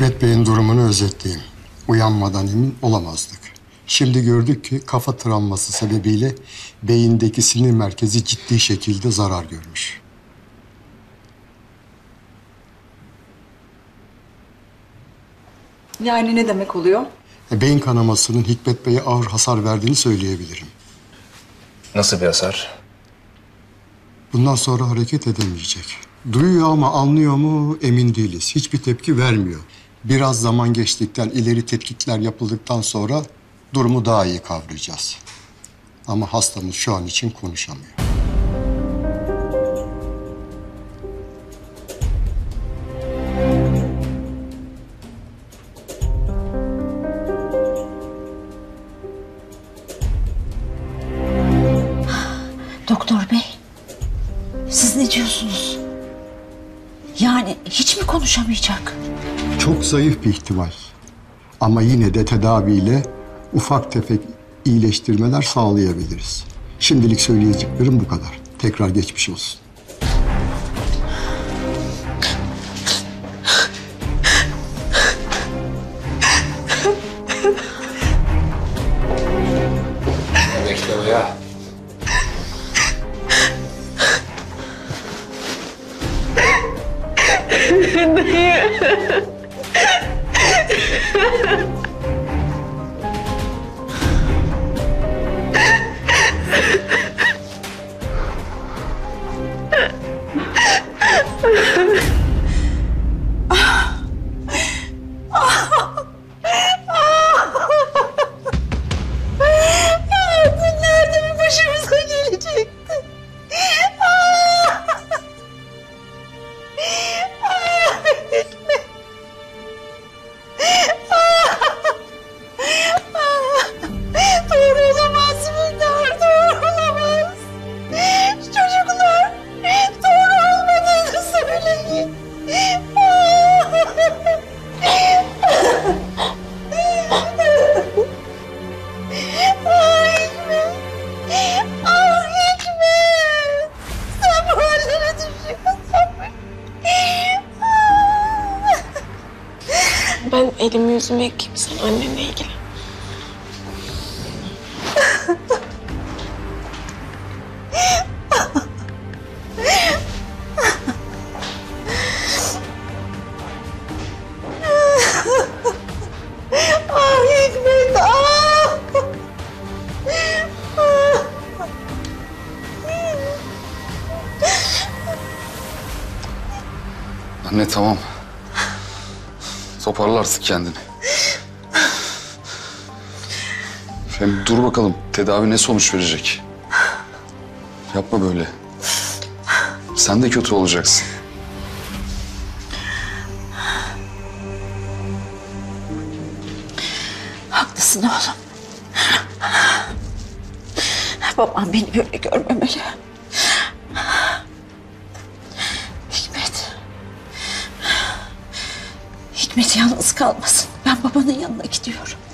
Hikmet Bey'in durumunu özetleyeyim. Uyanmadan emin olamazdık. Şimdi gördük ki kafa travması sebebiyle beyindeki sinir merkezi ciddi şekilde zarar görmüş. Yani ne demek oluyor? Beyin kanamasının Hikmet Bey'e ağır hasar verdiğini söyleyebilirim. Nasıl bir hasar? Bundan sonra hareket edemeyecek. Duyuyor ama anlıyor mu emin değiliz. Hiçbir tepki vermiyor. Biraz zaman geçtikten, ileri tetkikler yapıldıktan sonra durumu daha iyi kavrayacağız. Ama hastamız şu an için konuşamıyor. Doktor Bey, siz ne diyorsunuz? Yani hiç mi konuşamayacak? Çok zayıf bir ihtimal. Ama yine de tedaviyle ufak tefek iyileştirmeler sağlayabiliriz. Şimdilik söyleyeceklerim bu kadar. Tekrar geçmiş olsun. Bekle ya. Dayı. Ben elimi yüzümü yıkayayım, sen annenle ilgilen. Ah Hikmet, ah! Anne tamam. Toparlarsın kendini. Efendim dur bakalım, tedavi ne sonuç verecek? Yapma böyle. Sen de kötü olacaksın. Haklısın oğlum. Babam beni böyle görmemeli. Hikmet yalnız kalmasın. Ben babanın yanına gidiyorum.